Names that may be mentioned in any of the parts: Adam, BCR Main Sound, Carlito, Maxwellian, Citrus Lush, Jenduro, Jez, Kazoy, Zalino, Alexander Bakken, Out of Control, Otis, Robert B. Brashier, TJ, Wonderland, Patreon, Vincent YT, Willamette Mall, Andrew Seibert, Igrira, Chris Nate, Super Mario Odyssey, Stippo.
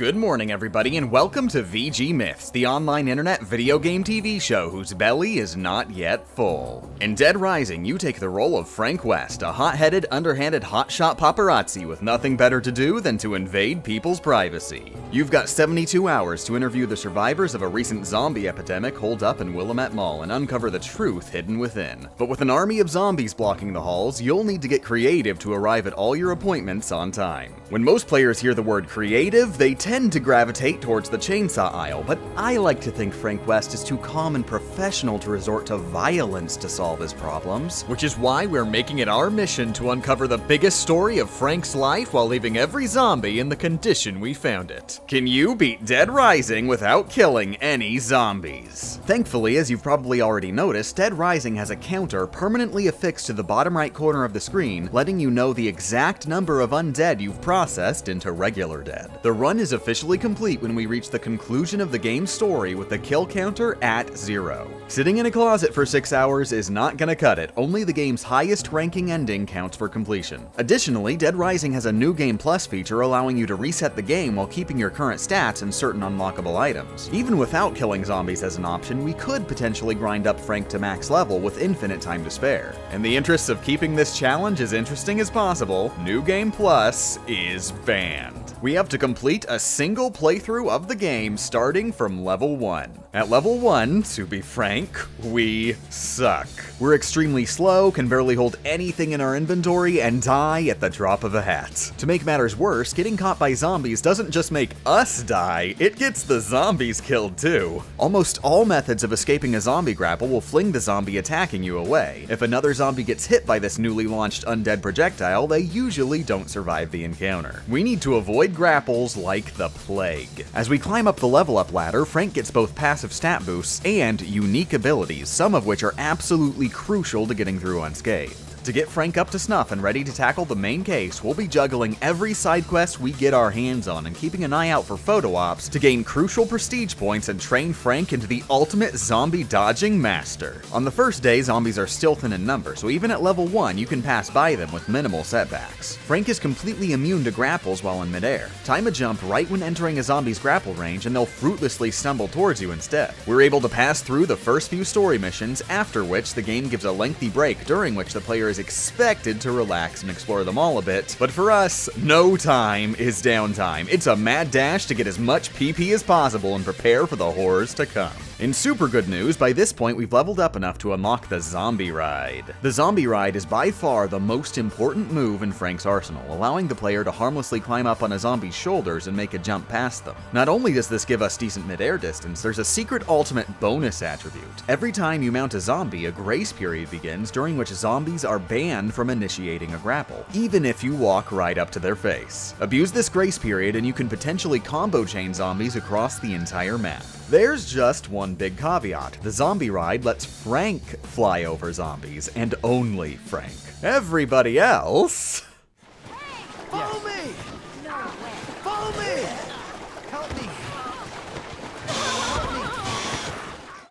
Good morning, everybody, and welcome to VG Myths, the online internet video game TV show whose belly is not yet full. In Dead Rising, you take the role of Frank West, a hot-headed, underhanded hotshot paparazzi with nothing better to do than to invade people's privacy. You've got 72 hours to interview the survivors of a recent zombie epidemic holed up in Willamette Mall and uncover the truth hidden within. But with an army of zombies blocking the halls, you'll need to get creative to arrive at all your appointments on time. When most players hear the word creative, they tend to gravitate towards the chainsaw aisle, but I like to think Frank West is too calm and professional to resort to violence to solve his problems, which is why we're making it our mission to uncover the biggest story of Frank's life while leaving every zombie in the condition we found it. Can you beat Dead Rising without killing any zombies? Thankfully, as you've probably already noticed, Dead Rising has a counter permanently affixed to the bottom right corner of the screen, letting you know the exact number of undead you've processed into regular dead. The run is officially complete when we reach the conclusion of the game's story with the kill counter at 0. Sitting in a closet for 6 hours is not gonna cut it. Only the game's highest ranking ending counts for completion. Additionally, Dead Rising has a New Game Plus feature allowing you to reset the game while keeping your current stats and certain unlockable items. Even without killing zombies as an option, we could potentially grind up Frank to max level with infinite time to spare. In the interests of keeping this challenge as interesting as possible, New Game Plus is banned. We have to complete a single playthrough of the game starting from level 1. At level 1, to be frank, we suck. We're extremely slow, can barely hold anything in our inventory, and die at the drop of a hat. To make matters worse, getting caught by zombies doesn't just make us die, it gets the zombies killed too. Almost all methods of escaping a zombie grapple will fling the zombie attacking you away. If another zombie gets hit by this newly launched undead projectile, they usually don't survive the encounter. We need to avoid grapples like the plague. As we climb up the level up ladder, Frank gets both passive stat boosts and unique abilities, some of which are absolutely crucial to getting through unscathed. To get Frank up to snuff and ready to tackle the main case, we'll be juggling every side quest we get our hands on and keeping an eye out for photo ops to gain crucial prestige points and train Frank into the ultimate zombie dodging master. On the first day, zombies are still thin in number, so even at level 1 you can pass by them with minimal setbacks. Frank is completely immune to grapples while in midair. Time a jump right when entering a zombie's grapple range and they'll fruitlessly stumble towards you instead. We're able to pass through the first few story missions, after which the game gives a lengthy break during which the player is expected to relax and explore them all a bit, but for us, no time is downtime. It's a mad dash to get as much PP as possible and prepare for the horrors to come. In super good news, by this point we've leveled up enough to unlock the Zombie Ride. The Zombie Ride is by far the most important move in Frank's arsenal, allowing the player to harmlessly climb up on a zombie's shoulders and make a jump past them. Not only does this give us decent midair distance, there's a secret ultimate bonus attribute. Every time you mount a zombie, a grace period begins during which zombies are banned from initiating a grapple, even if you walk right up to their face. Abuse this grace period and you can potentially combo chain zombies across the entire map. There's just one big caveat. The Zombie Ride lets Frank fly over zombies, and only Frank. Everybody else... Frank! Follow me! No way. Follow me! Help me!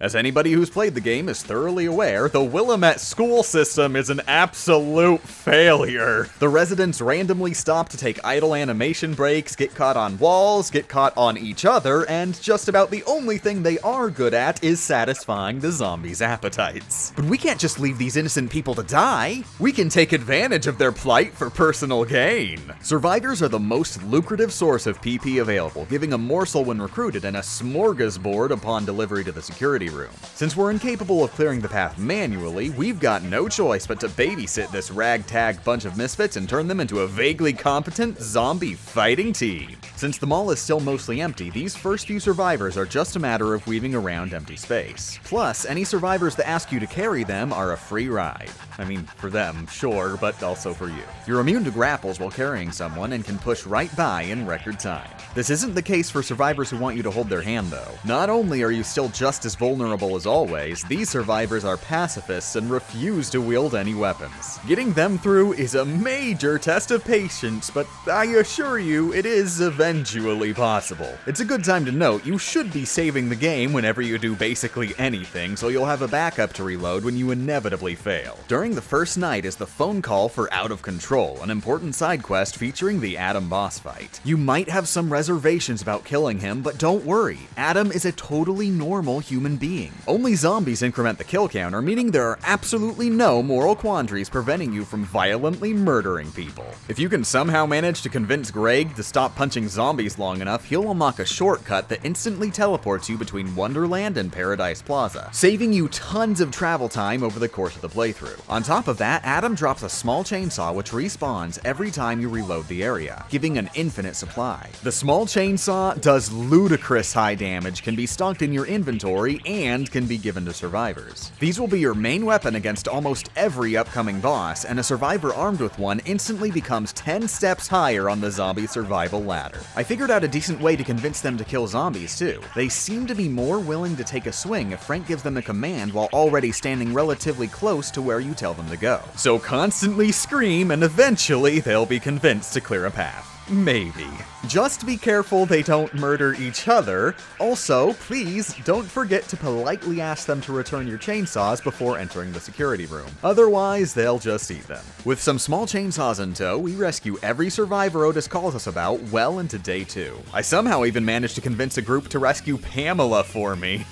As anybody who's played the game is thoroughly aware, the Willamette school system is an absolute failure. The residents randomly stop to take idle animation breaks, get caught on walls, get caught on each other, and just about the only thing they are good at is satisfying the zombies' appetites. But we can't just leave these innocent people to die. We can take advantage of their plight for personal gain. Survivors are the most lucrative source of PP available, giving a morsel when recruited and a smorgasbord upon delivery to the security room. Since we're incapable of clearing the path manually, we've got no choice but to babysit this ragtag bunch of misfits and turn them into a vaguely competent zombie fighting team. Since the mall is still mostly empty, these first few survivors are just a matter of weaving around empty space. Plus, any survivors that ask you to carry them are a free ride. I mean, for them, sure, but also for you. You're immune to grapples while carrying someone and can push right by in record time. This isn't the case for survivors who want you to hold their hand, though. Not only are you still just as vulnerable vulnerable as always, these survivors are pacifists and refuse to wield any weapons. Getting them through is a major test of patience, but I assure you, it is eventually possible. It's a good time to note, you should be saving the game whenever you do basically anything, so you'll have a backup to reload when you inevitably fail. During the first night is the phone call for Out of Control, an important side quest featuring the Atom boss fight. You might have some reservations about killing him, but don't worry, Adam is a totally normal human being. Only zombies increment the kill counter, meaning there are absolutely no moral quandaries preventing you from violently murdering people. If you can somehow manage to convince Greg to stop punching zombies long enough, he'll unlock a shortcut that instantly teleports you between Wonderland and Paradise Plaza, saving you tons of travel time over the course of the playthrough. On top of that, Adam drops a small chainsaw which respawns every time you reload the area, giving an infinite supply. The small chainsaw does ludicrous high damage, can be stocked in your inventory, and can be given to survivors. These will be your main weapon against almost every upcoming boss, and a survivor armed with one instantly becomes 10 steps higher on the zombie survival ladder. I figured out a decent way to convince them to kill zombies too. They seem to be more willing to take a swing if Frank gives them a command while already standing relatively close to where you tell them to go. So constantly scream and eventually they'll be convinced to clear a path. Maybe. Just be careful they don't murder each other. Also, please don't forget to politely ask them to return your chainsaws before entering the security room. Otherwise, they'll just eat them. With some small chainsaws in tow, we rescue every survivor Otis calls us about well into day 2. I somehow even managed to convince a group to rescue Pamela for me.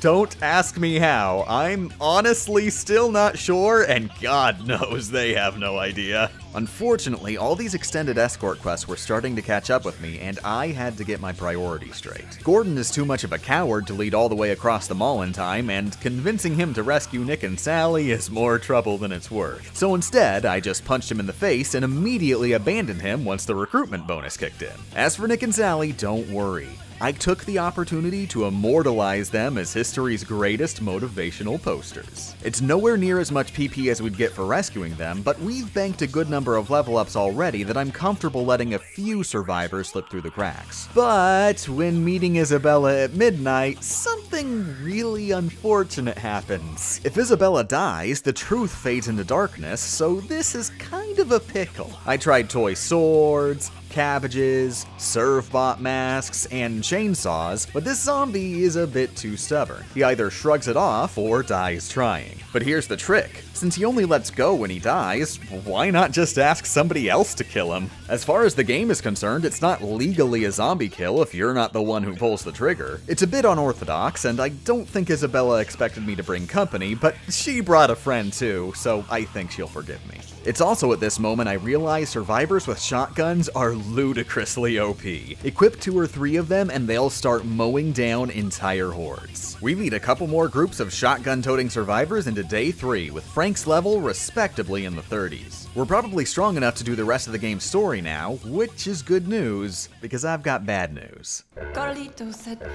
Don't ask me how. I'm honestly still not sure, and God knows they have no idea. Unfortunately, all these extended escort quests were starting to catch up with me, and I had to get my priorities straight. Gordon is too much of a coward to lead all the way across the mall in time, and convincing him to rescue Nick and Sally is more trouble than it's worth. So instead, I just punched him in the face and immediately abandoned him once the recruitment bonus kicked in. As for Nick and Sally, don't worry. I took the opportunity to immortalize them as history's greatest motivational posters. It's nowhere near as much PP as we'd get for rescuing them, but we've banked a good number of level ups already that I'm comfortable letting a few survivors slip through the cracks. But when meeting Isabella at midnight, something really unfortunate happens. If Isabella dies, the truth fades into darkness, so this is kind of a pickle. I tried toy swords, cabbages, surf bot masks, and chainsaws, but this zombie is a bit too stubborn. He either shrugs it off or dies trying. But here's the trick. Since he only lets go when he dies, why not just ask somebody else to kill him? As far as the game is concerned, it's not legally a zombie kill if you're not the one who pulls the trigger. It's a bit unorthodox, and I don't think Isabella expected me to bring company, but she brought a friend too, so I think she'll forgive me. It's also at this moment I realize survivors with shotguns are ludicrously OP. Equip 2 or 3 of them and they'll start mowing down entire hordes. We lead a couple more groups of shotgun-toting survivors into day 3 with Frank's level respectably in the 30s. We're probably strong enough to do the rest of the game's story now, which is good news because I've got bad news. Carlito said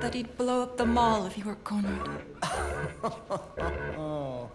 that he'd blow up the mall if you were cornered.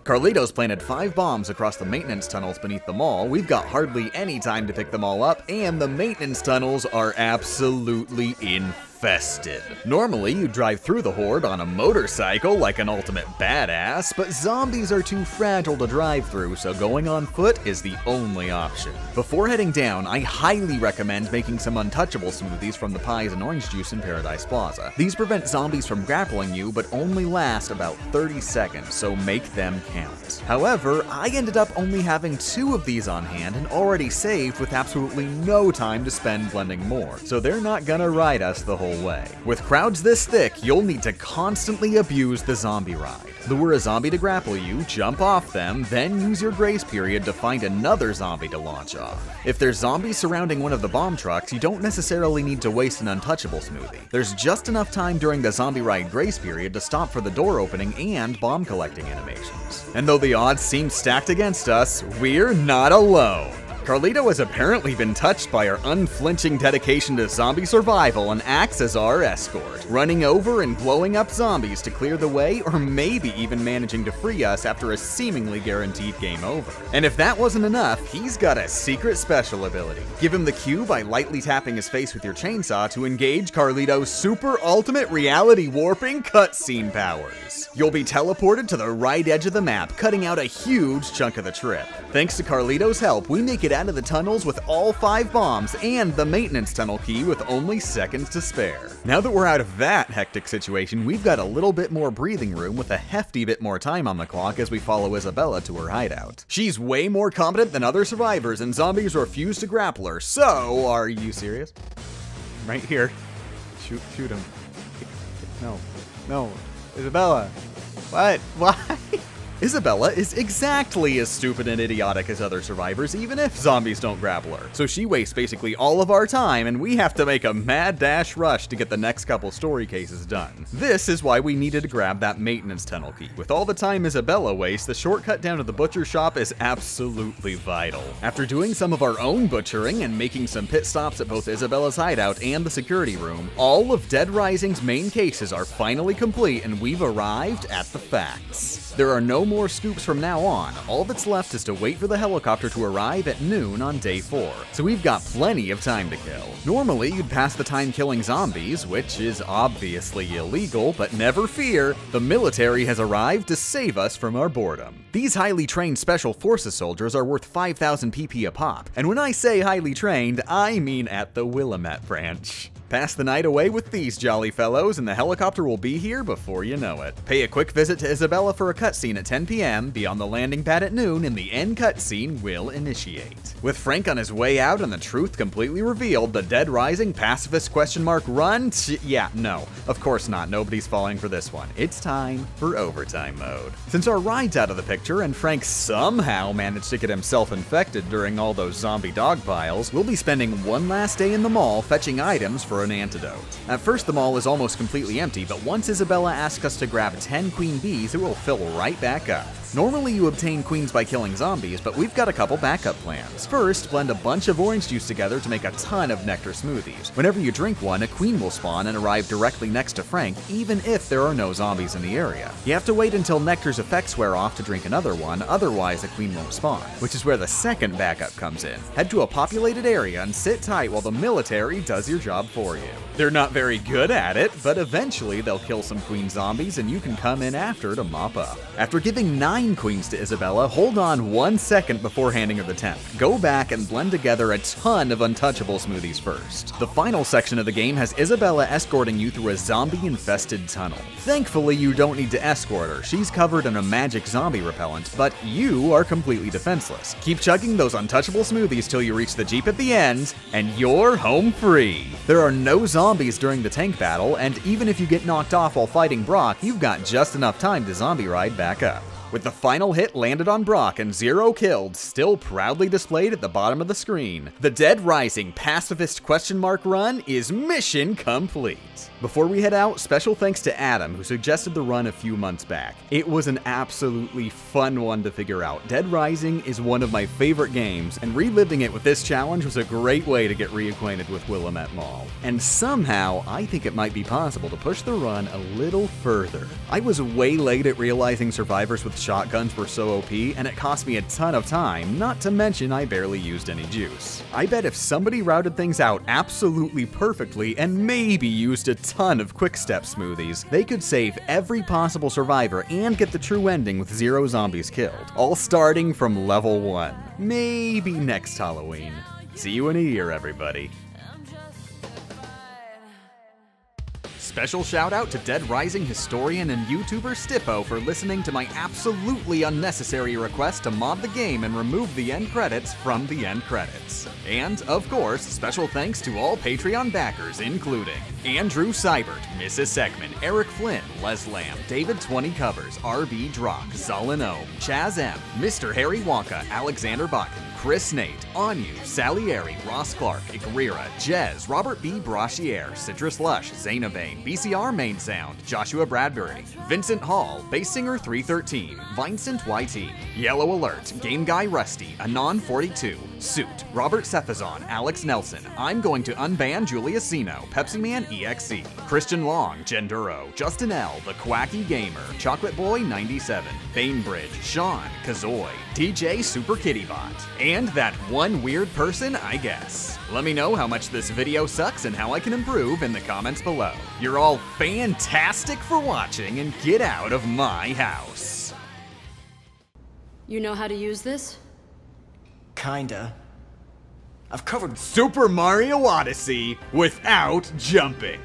Carlito's planted 5 bombs across the maintenance tunnels beneath the mall. We've got hardly any time to pick them all up, and the maintenance tunnels are absolutely infested. Normally, you drive through the horde on a motorcycle like an ultimate badass, but zombies are too fragile to drive through, so going on foot is the only option. Before heading down, I highly recommend making some untouchable smoothies from the pies and orange juice in Paradise Plaza. These prevent zombies from grappling you, but only last about 30 seconds, so make them count. However, I ended up only having 2 of these on hand and already saved with absolutely no time to spend blending more, so they're not gonna ride us the whole way. With crowds this thick, you'll need to constantly abuse the zombie ride. Lure a zombie to grapple you, jump off them, then use your grace period to find another zombie to launch off. If there's zombies surrounding one of the bomb trucks, you don't necessarily need to waste an untouchable smoothie. There's just enough time during the zombie ride grace period to stop for the door opening and bomb collecting animations. And though the odds seem stacked against us, we're not alone. Carlito has apparently been touched by our unflinching dedication to zombie survival and acts as our escort, running over and blowing up zombies to clear the way, or maybe even managing to free us after a seemingly guaranteed game over. And if that wasn't enough, he's got a secret special ability. Give him the cue by lightly tapping his face with your chainsaw to engage Carlito's super ultimate reality warping cutscene powers. You'll be teleported to the right edge of the map, cutting out a huge chunk of the trip. Thanks to Carlito's help, we make it out of the tunnels with all 5 bombs and the maintenance tunnel key with only seconds to spare. Now that we're out of that hectic situation, we've got a little bit more breathing room with a hefty bit more time on the clock as we follow Isabella to her hideout. She's way more competent than other survivors and zombies refuse to grapple her, so are you serious? Right here. Shoot him. No. No. Isabella. What? Why? Isabella is exactly as stupid and idiotic as other survivors, even if zombies don't grapple her. So she wastes basically all of our time, and we have to make a mad dash rush to get the next couple story cases done. This is why we needed to grab that maintenance tunnel key. With all the time Isabella wastes, the shortcut down to the butcher shop is absolutely vital. After doing some of our own butchering and making some pit stops at both Isabella's hideout and the security room, all of Dead Rising's main cases are finally complete, and we've arrived at the facts. There are no more scoops from now on. All that's left is to wait for the helicopter to arrive at noon on day 4, so we've got plenty of time to kill. Normally, you'd pass the time killing zombies, which is obviously illegal, but never fear, the military has arrived to save us from our boredom. These highly trained Special Forces soldiers are worth 5,000 PP a pop, and when I say highly trained, I mean at the Willamette branch. Pass the night away with these jolly fellows, and the helicopter will be here before you know it. Pay a quick visit to Isabella for a cutscene at 10 p.m, be on the landing pad at noon, and the end cutscene will initiate. With Frank on his way out and the truth completely revealed, the Dead Rising pacifist ? Run? Yeah, no. Of course not, nobody's falling for this one. It's time for overtime mode. Since our ride's out of the picture, and Frank somehow managed to get himself infected during all those zombie dog piles, we'll be spending one last day in the mall fetching items for an antidote. At first, the mall is almost completely empty, but once Isabella asks us to grab 10 queen bees, it will fill right back up. Normally, you obtain queens by killing zombies, but we've got a couple backup plans. First, blend a bunch of orange juice together to make a ton of nectar smoothies. Whenever you drink one, a queen will spawn and arrive directly next to Frank, even if there are no zombies in the area. You have to wait until nectar's effects wear off to drink another one, otherwise a queen won't spawn, which is where the second backup comes in. Head to a populated area and sit tight while the military does your job for you. They're not very good at it, but eventually they'll kill some queen zombies and you can come in after to mop up. After giving 9 queens to Isabella, hold on 1 second before handing her the 10th. Go back and blend together a ton of untouchable smoothies first. The final section of the game has Isabella escorting you through a zombie-infested tunnel. Thankfully, you don't need to escort her. She's covered in a magic zombie repellent, but you are completely defenseless. Keep chugging those untouchable smoothies till you reach the Jeep at the end, and you're home free. There are no zombies during the tank battle, and even if you get knocked off while fighting Brock, you've got just enough time to zombie ride back up. With the final hit landed on Brock and 0 killed, still proudly displayed at the bottom of the screen, the Dead Rising pacifist ? Run is mission complete. Before we head out, special thanks to Adam, who suggested the run a few months back. It was an absolutely fun one to figure out. Dead Rising is one of my favorite games, and reliving it with this challenge was a great way to get reacquainted with Willamette Mall. And somehow, I think it might be possible to push the run a little further. I was way late at realizing survivors with shotguns were so OP, and it cost me a ton of time, not to mention I barely used any juice. I bet if somebody routed things out absolutely perfectly and maybe used a ton of quick step smoothies, they could save every possible survivor and get the true ending with 0 zombies killed, all starting from level 1. Maybe next Halloween. See you in a year, everybody. Special shout out to Dead Rising historian and YouTuber Stippo for listening to my absolutely unnecessary request to mod the game and remove the end credits from the end credits. And, of course, special thanks to all Patreon backers, including Andrew Seibert, Mrs. Segman, Eric Flynn, Les Lamb, David Twenty Covers, R.B. Drock, Zalino, Chaz M, Mr. Harry Wonka, Alexander Bakken, Chris Nate, Anu, Salieri, Ross Clark, Igrira, Jez, Robert B. Brashier, Citrus Lush, Zaina Bain, BCR Main Sound, Joshua Bradbury, Vincent Hall, Bass Singer 313, Vincent YT, Yellow Alert, Game Guy Rusty, Anon 42, Suit, Robert Sethazon, Alex Nelson, I'm Going to Unban Julia Sino, Pepsi Man EXE, Christian Long, Jenduro, Justin L, The Quacky Gamer, Chocolate Boy 97, Bainbridge, Sean, Kazoy, TJ Super Kittybot, and that one weird person, I guess. Let me know how much this video sucks and how I can improve in the comments below. You're all fantastic for watching, and get out of my house. You know how to use this? Kinda. I've covered Super Mario Odyssey without jumping.